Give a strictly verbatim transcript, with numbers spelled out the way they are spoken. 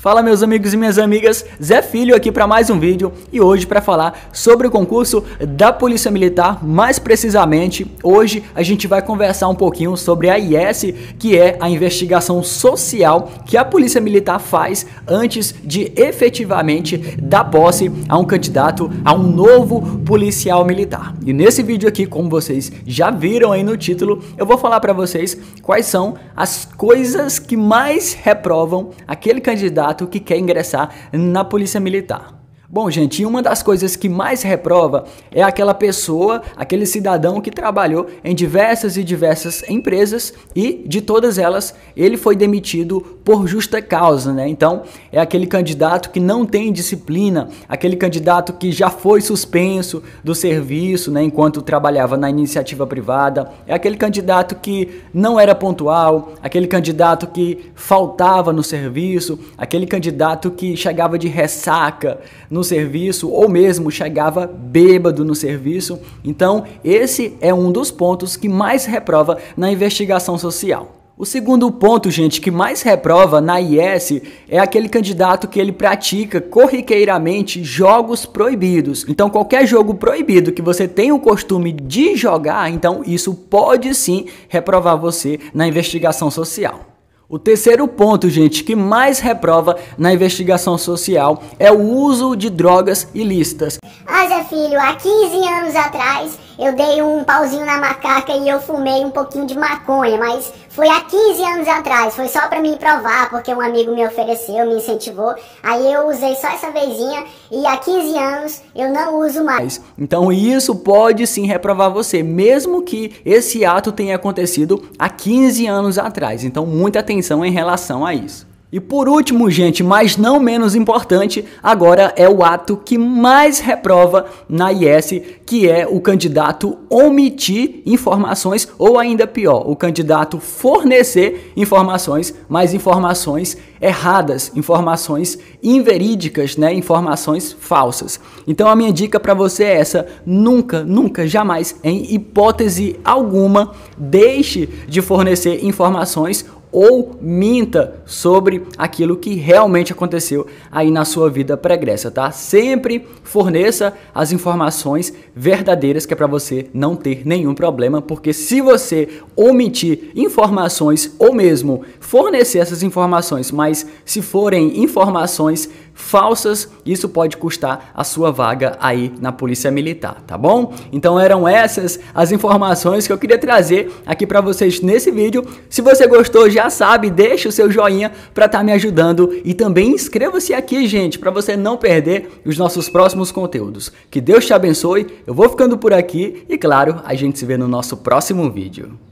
Fala meus amigos e minhas amigas, Zé Filho aqui para mais um vídeo e hoje para falar sobre o concurso da Polícia Militar, mais precisamente hoje a gente vai conversar um pouquinho sobre a I S, que é a investigação social que a Polícia Militar faz antes de efetivamente dar posse a um candidato, a um novo policial militar. E nesse vídeo aqui, como vocês já viram aí no título, eu vou falar para vocês quais são as coisas que mais reprovam aquele candidato que quer ingressar na Polícia Militar. Bom, gente, uma das coisas que mais reprova é aquela pessoa, aquele cidadão que trabalhou em diversas e diversas empresas e de todas elas ele foi demitido por justa causa, né? Então, é aquele candidato que não tem disciplina, aquele candidato que já foi suspenso do serviço, né, enquanto trabalhava na iniciativa privada, é aquele candidato que não era pontual, aquele candidato que faltava no serviço, aquele candidato que chegava de ressaca no serviço ou mesmo chegava bêbado no serviço. Então esse é um dos pontos que mais reprova na investigação social. O segundo ponto, gente, que mais reprova na I S é aquele candidato que ele pratica corriqueiramente jogos proibidos. Então, qualquer jogo proibido que você tenha o costume de jogar, então isso pode sim reprovar você na investigação social. O terceiro ponto, gente, que mais reprova na investigação social é o uso de drogas ilícitas. Ah, Zé Filho, há quinze anos atrás eu dei um pauzinho na macaca e eu fumei um pouquinho de maconha, mas foi há quinze anos atrás, foi só pra me provar, porque um amigo me ofereceu, me incentivou, aí eu usei só essa vezinha e há quinze anos eu não uso mais. Então isso pode sim reprovar você, mesmo que esse ato tenha acontecido há quinze anos atrás, então muita atenção em relação a isso. E por último, gente, mas não menos importante, agora é o ato que mais reprova na I S, que é o candidato omitir informações ou ainda pior, o candidato fornecer informações, mas informações erradas, informações inverídicas, né, informações falsas. Então a minha dica para você é essa: nunca, nunca, jamais, em hipótese alguma, deixe de fornecer informações ou minta sobre aquilo que realmente aconteceu aí na sua vida pregressa, tá? Sempre forneça as informações verdadeiras, que é para você não ter nenhum problema, porque se você omitir informações ou mesmo fornecer essas informações, mas se forem informações falsas, isso pode custar a sua vaga aí na Polícia Militar, tá bom? Então eram essas as informações que eu queria trazer aqui para vocês nesse vídeo. Se você gostou, já sabe, deixa o seu joinha para estar me ajudando e também inscreva-se aqui, gente, para você não perder os nossos próximos conteúdos. Que Deus te abençoe, eu vou ficando por aqui e claro, a gente se vê no nosso próximo vídeo.